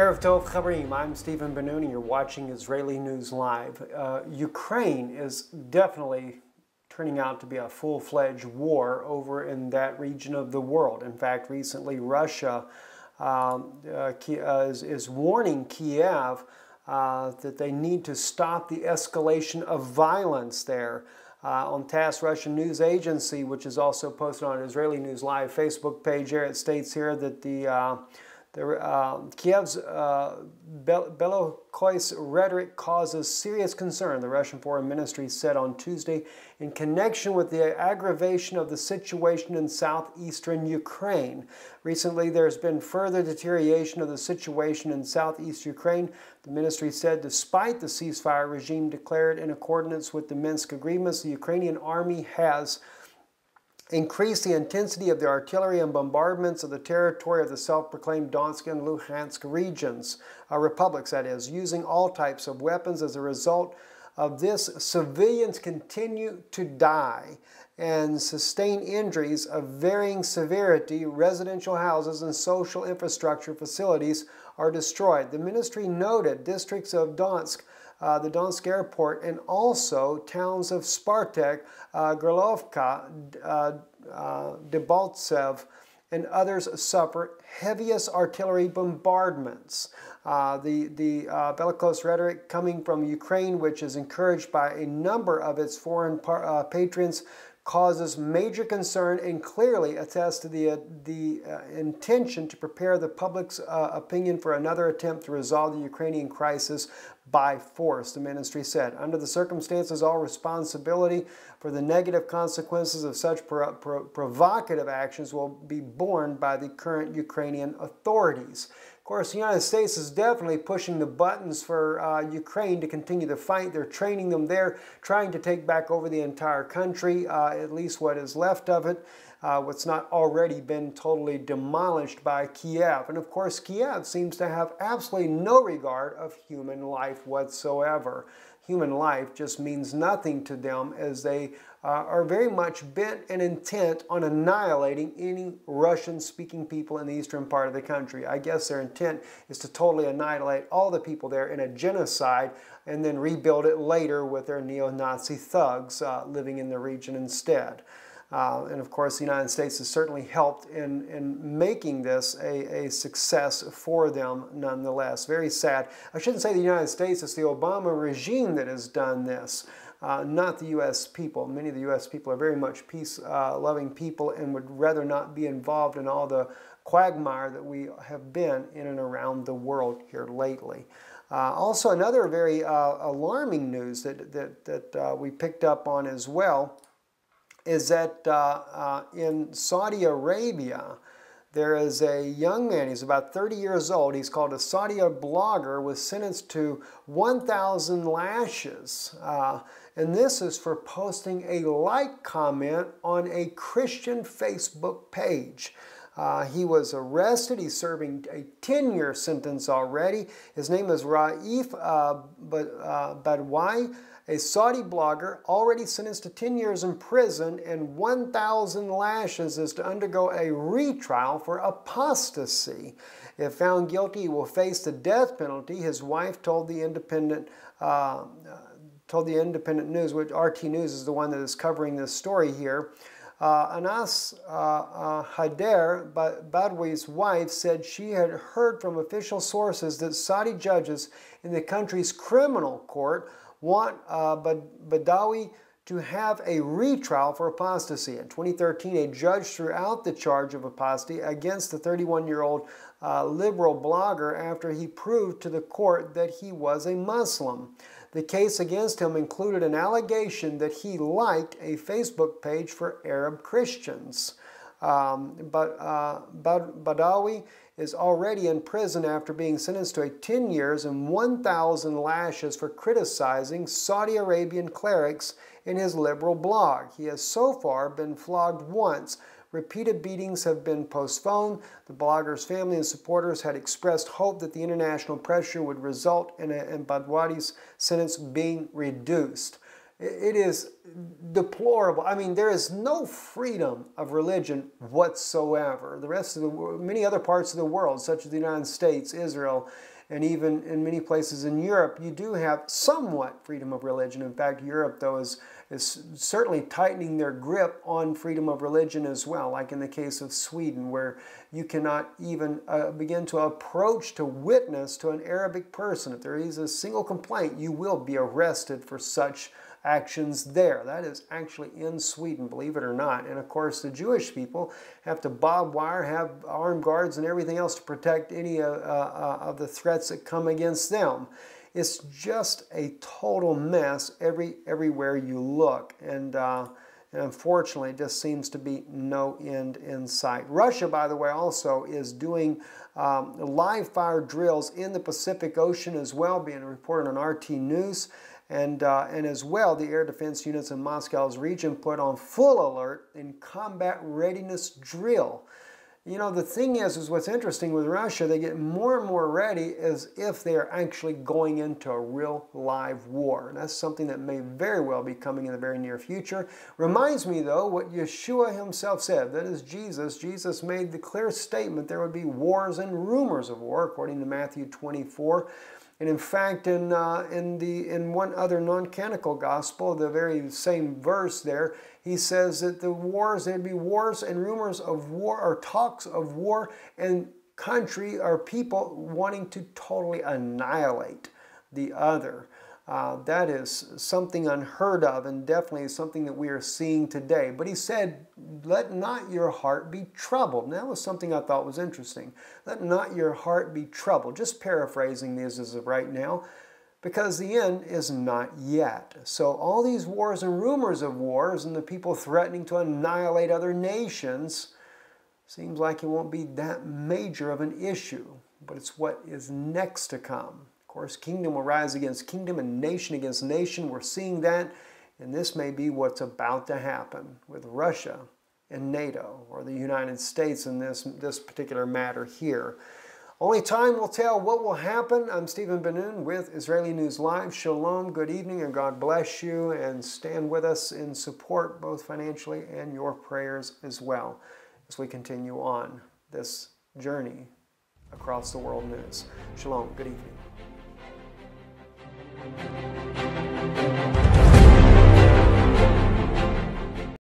Erev Tov Chaverim, I'm Stephen Benuni. You're watching Israeli News Live. Ukraine is definitely turning out to be a full-fledged war over in that region of the world. In fact, recently Russia is warning Kiev that they need to stop the escalation of violence there. On TASS, Russian news agency, which is also posted on Israeli News Live Facebook page, here it states here that Kiev's bellicose rhetoric causes serious concern, the Russian Foreign Ministry said on Tuesday, in connection with the aggravation of the situation in southeastern Ukraine. Recently, there's been further deterioration of the situation in southeast Ukraine, the ministry said, despite the ceasefire regime declared in accordance with the Minsk agreements. The Ukrainian army has increase the intensity of the artillery and bombardments of the territory of the self-proclaimed Donetsk and Luhansk regions, republics that is, using all types of weapons. As a result of this, civilians continue to die and sustain injuries of varying severity. Residential houses and social infrastructure facilities are destroyed. The ministry noted districts of Donetsk, the Donetsk airport, and also towns of Spartak, Grilovka, Debaltsev, and others suffer heaviest artillery bombardments. The bellicose rhetoric coming from Ukraine, which is encouraged by a number of its foreign patrons, causes major concern and clearly attests to the intention to prepare the public's opinion for another attempt to resolve the Ukrainian crisis by force, the ministry said. Under the circumstances, all responsibility for the negative consequences of such provocative actions will be borne by the current Ukrainian authorities. Of course, the United States is definitely pushing the buttons for Ukraine to continue the fight. They're training them there, trying to take back over the entire country, at least what is left of it, what's not already been totally demolished by Kiev. And of course, Kiev seems to have absolutely no regard of human life whatsoever. Human life just means nothing to them, as they are very much bent and intent on annihilating any Russian-speaking people in the eastern part of the country. I guess their intent is to totally annihilate all the people there in a genocide and then rebuild it later with their neo-Nazi thugs living in the region instead. And of course, the United States has certainly helped in making this a success for them nonetheless. Very sad. I shouldn't say the United States, it's the Obama regime that has done this, not the U.S. people. Many of the U.S. people are very much peace-loving people and would rather not be involved in all the quagmire that we have been in and around the world here lately. Also, another very alarming news that we picked up on as well is that in Saudi Arabia, there is a young man, he's about 30 years old, he's called a Saudi blogger, was sentenced to 1,000 lashes. And this is for posting a like comment on a Christian Facebook page. He was arrested. He's serving a 10-year sentence already. His name is Raif Badwai, a Saudi blogger already sentenced to 10 years in prison and 1,000 lashes, is to undergo a retrial for apostasy. If found guilty, he will face the death penalty, his wife told the Independent News, which RT News is the one that is covering this story here. Anas Hader, Badwi's wife, said she had heard from official sources that Saudi judges in the country's criminal court want Badawi to have a retrial for apostasy. In 2013, a judge threw out the charge of apostasy against the 31-year-old liberal blogger after he proved to the court that he was a Muslim. The case against him included an allegation that he liked a Facebook page for Arab Christians. Badawi is already in prison after being sentenced to 10 years and 1,000 lashes for criticizing Saudi Arabian clerics in his liberal blog. He has so far been flogged once. Repeated beatings have been postponed. The blogger's family and supporters had expressed hope that the international pressure would result in Badwadi's sentence being reduced. It is deplorable. I mean, there is no freedom of religion whatsoever. The rest of the world, many other parts of the world, such as the United States, Israel, and even in many places in Europe, you do have somewhat freedom of religion. In fact, Europe, though, is certainly tightening their grip on freedom of religion as well, like in the case of Sweden, where you cannot even begin to approach to witness to an Arabic person. If there is a single complaint, you will be arrested for such actions there. That is actually in Sweden, believe it or not. And of course, the Jewish people have to barbed wire, have armed guards and everything else to protect any of the threats that come against them. It's just a total mess everywhere you look, and unfortunately, it just seems to be no end in sight. Russia, by the way, also is doing live fire drills in the Pacific Ocean as well, being reported on RT News, and as well, the air defense units in Moscow's region put on full alert in combat readiness drill. You know, the thing is what's interesting with Russia, they get more and more ready as if they are actually going into a real live war. And that's something that may very well be coming in the very near future. Reminds me, though, what Yeshua himself said. That is Jesus. Jesus made the clear statement there would be wars and rumors of war, according to Matthew 24. And in fact, in one other non-canonical gospel, the very same verse there, he says that there'd be wars and rumors of war, or talks of war, and country or people wanting to totally annihilate the other. That is something unheard of, and definitely something that we are seeing today. But he said, let not your heart be troubled. And that was something I thought was interesting. Let not your heart be troubled. Just paraphrasing these as of right now, because the end is not yet. So all these wars and rumors of wars and the people threatening to annihilate other nations, seems like it won't be that major of an issue, but it's what is next to come. Of course, kingdom will rise against kingdom and nation against nation. We're seeing that. And this may be what's about to happen with Russia and NATO, or the United States in this particular matter here. Only time will tell what will happen. I'm Stephen Benuni with Israeli News Live. Shalom, good evening, and God bless you. And stand with us in support, both financially and your prayers as well, as we continue on this journey across the world news. Shalom, good evening.